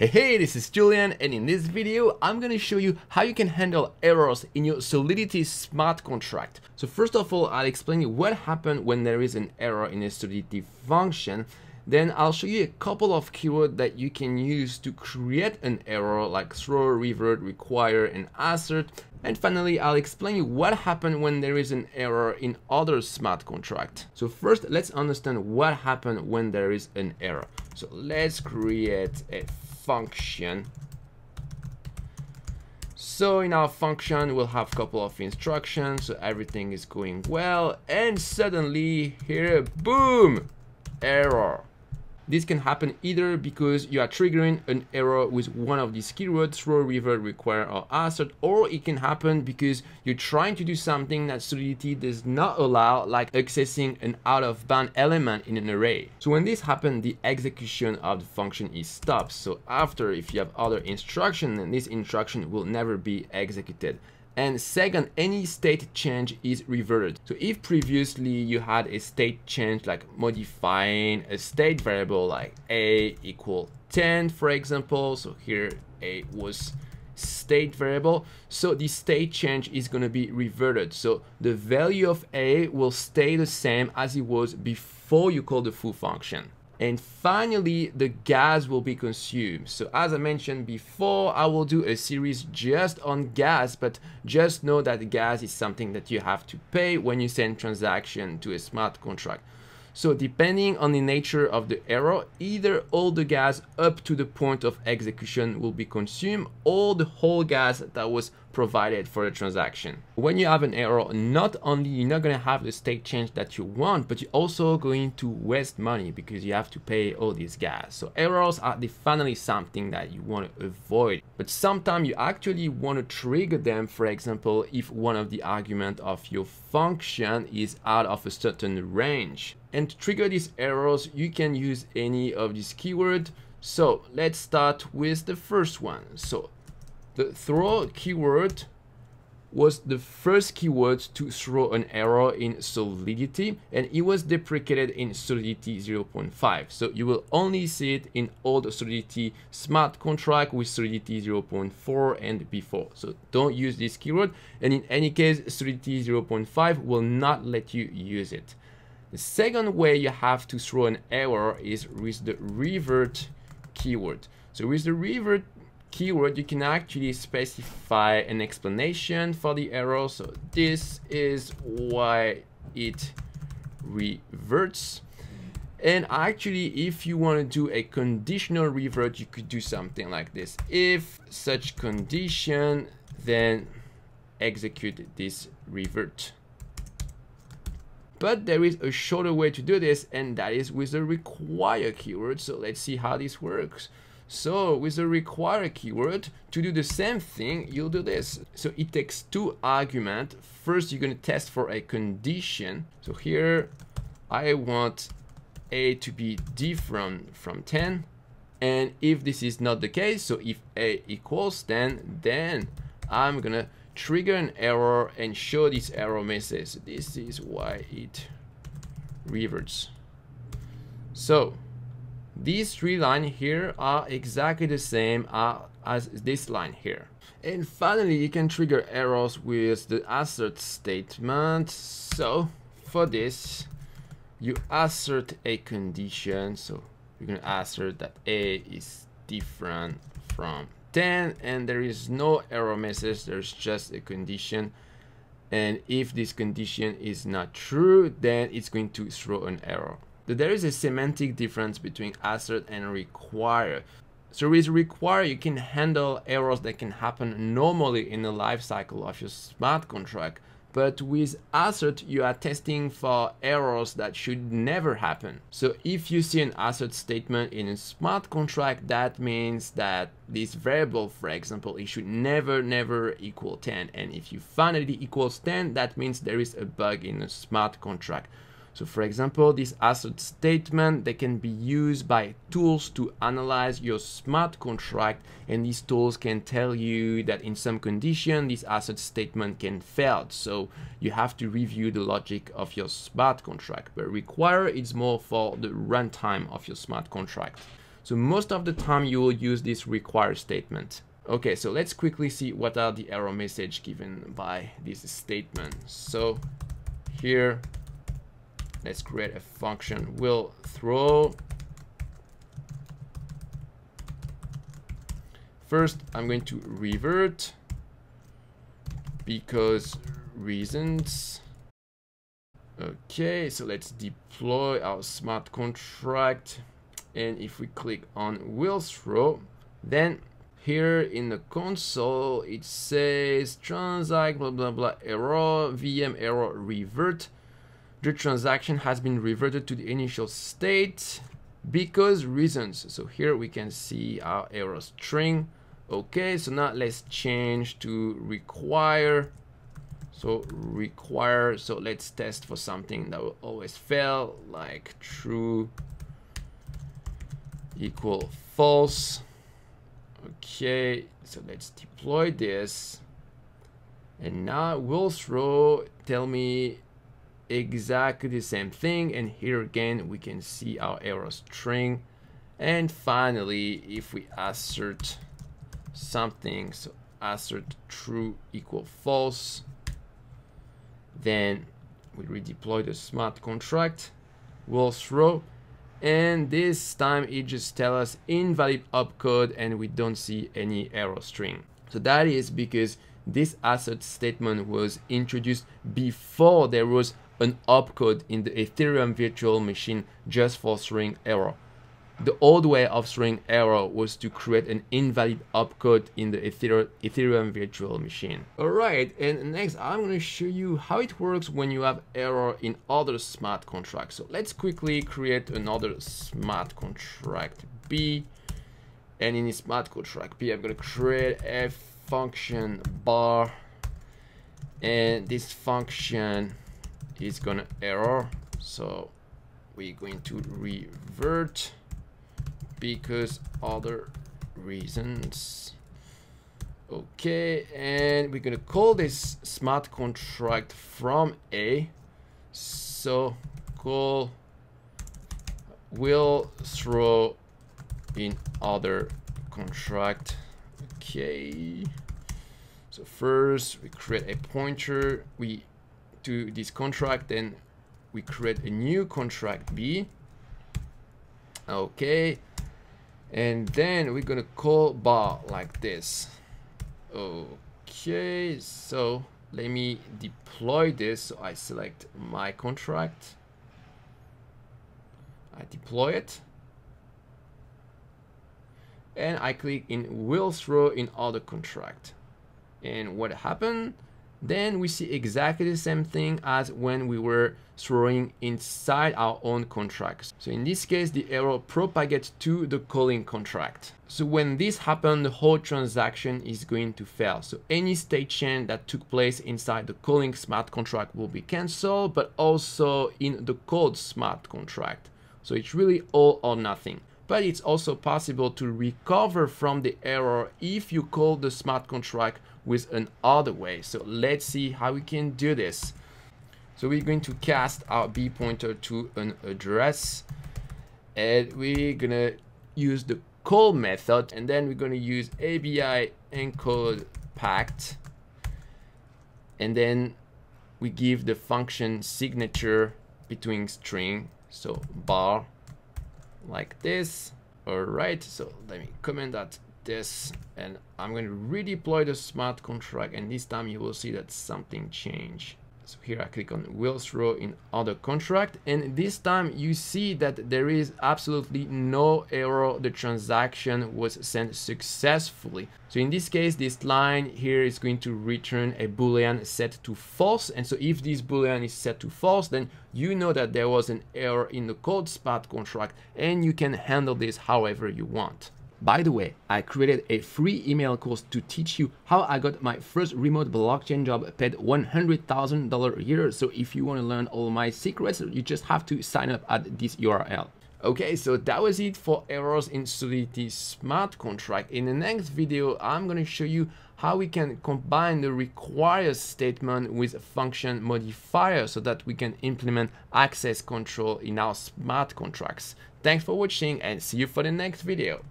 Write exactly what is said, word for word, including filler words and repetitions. Hey, hey, this is Julian, and in this video I'm gonna show you how you can handle errors in your Solidity smart contract. So first of all, I'll explain you what happens when there is an error in a Solidity function. Then I'll show you a couple of keywords that you can use to create an error, like throw, revert, require, and assert. And finally, I'll explain you what happens when there is an error in other smart contracts. So first, let's understand what happens when there is an error. So let's create a function. So in our function, we'll have a couple of instructions. So everything is going well, and suddenly here, boom, error. This can happen either because you are triggering an error with one of these keywords, throw, revert, require, or assert, or it can happen because you're trying to do something that Solidity does not allow, like accessing an out-of-bound element in an array. So when this happens, the execution of the function is stopped. So after, if you have other instruction, then this instruction will never be executed. And second, any state change is reverted. So if previously you had a state change, like modifying a state variable like a equal ten, for example, so here a was state variable, so the state change is going to be reverted. So the value of a will stay the same as it was before you call the full function. And finally, the gas will be consumed. So as I mentioned before, I will do a series just on gas, but just know that gas is something that you have to pay when you send transaction to a smart contract. So depending on the nature of the error, either all the gas up to the point of execution will be consumed, or the whole gas that was provided for the transaction. When you have an error, not only you're not going to have the state change that you want, but you're also going to waste money because you have to pay all this gas. So errors are definitely something that you want to avoid, but sometimes you actually want to trigger them. For example, if one of the arguments of your function is out of a certain range. And to trigger these errors, you can use any of these keywords. So let's start with the first one. So the throw keyword was the first keyword to throw an error in Solidity, and it was deprecated in Solidity zero point five. So you will only see it in all the Solidity smart contract with Solidity zero point four and before. So don't use this keyword, and in any case, Solidity zero point five will not let you use it. The second way you have to throw an error is with the revert keyword. So with the revert keyword, you can actually specify an explanation for the error. So this is why it reverts. And actually, if you want to do a conditional revert, you could do something like this. If such condition, then execute this revert. But there is a shorter way to do this, and that is with the require keyword. So let's see how this works. So with the require keyword, to do the same thing, you'll do this. So it takes two arguments. First, you're going to test for a condition. So here, I want a to be different from ten. And if this is not the case, so if a equals ten, then I'm going to trigger an error and show this error message. So this is why it reverts. So these three lines here are exactly the same as this line here. And finally, you can trigger errors with the assert statement. So for this, you assert a condition. So you're going to assert that a is different from ten, and there is no error message, there's just a condition. And if this condition is not true, then it's going to throw an error. There is a semantic difference between assert and require. So with require, you can handle errors that can happen normally in the life cycle of your smart contract. But with assert, you are testing for errors that should never happen. So if you see an assert statement in a smart contract, that means that this variable, for example, it should never, never equal ten. And if you find that it equals ten, that means there is a bug in a smart contract. So for example, this assert statement, they can be used by tools to analyze your smart contract, and these tools can tell you that in some condition, this assert statement can fail. So you have to review the logic of your smart contract, but require is more for the runtime of your smart contract. So most of the time you will use this require statement. Okay, so let's quickly see what are the error message given by this statement. So here, let's create a function. We'll throw. First, I'm going to revert because reasons. Okay, so let's deploy our smart contract. And if we click on will throw, then here in the console, it says transact blah, blah, blah, error, V M error, revert. The transaction has been reverted to the initial state because reasons. So here we can see our error string. Okay, so now let's change to require. So require, so let's test for something that will always fail, like true equal false. Okay, so let's deploy this. And now will throw tell me exactly the same thing, and here again we can see our error string. And finally, if we assert something, so assert true equal false, then we redeploy the smart contract, will throw, and this time it just tells us invalid opcode, and we don't see any error string. So that is because this assert statement was introduced before there was an opcode in the Ethereum virtual machine just for throwing error. The old way of throwing error was to create an invalid opcode in the Ethereum virtual machine. Alright, and next I'm going to show you how it works when you have error in other smart contracts. So let's quickly create another smart contract B. And in smart contract B, I'm going to create a function bar. And this function is going to error. So we're going to revert because other reasons. Okay, and we're gonna call this smart contract from A. So call will throw in other contract. Okay, so first we create a pointer we to this contract, then we create a new contract B. Okay, and then we're gonna call bar like this. Okay, so let me deploy this. So I select my contract, I deploy it, and I click in will throw in other contract. And what happened? Then we see exactly the same thing as when we were throwing inside our own contracts. So in this case, the error propagates to the calling contract. So when this happens, the whole transaction is going to fail. So any state change that took place inside the calling smart contract will be canceled, but also in the called smart contract. So it's really all or nothing. But it's also possible to recover from the error if you call the smart contract with another way. So let's see how we can do this. So we're going to cast our B pointer to an address, and we're gonna use the call method, and then we're gonna use A B I encode pact, and then we give the function signature between string, so bar like this. All right, so let me comment that this, and I'm going to redeploy the smart contract, and this time you will see that something changed. So here I click on will throw in other contract, and this time you see that there is absolutely no error. The transaction was sent successfully. So in this case, this line here is going to return a boolean set to false, and so if this boolean is set to false, then you know that there was an error in the called smart contract, and you can handle this however you want. By the way, I created a free email course to teach you how I got my first remote blockchain job paid one hundred thousand dollars a year. So if you want to learn all my secrets, you just have to sign up at this U R L. Okay, so that was it for errors in Solidity smart contract. In the next video, I'm going to show you how we can combine the require statement with a function modifier so that we can implement access control in our smart contracts. Thanks for watching and see you for the next video.